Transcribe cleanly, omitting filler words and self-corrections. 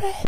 Secret.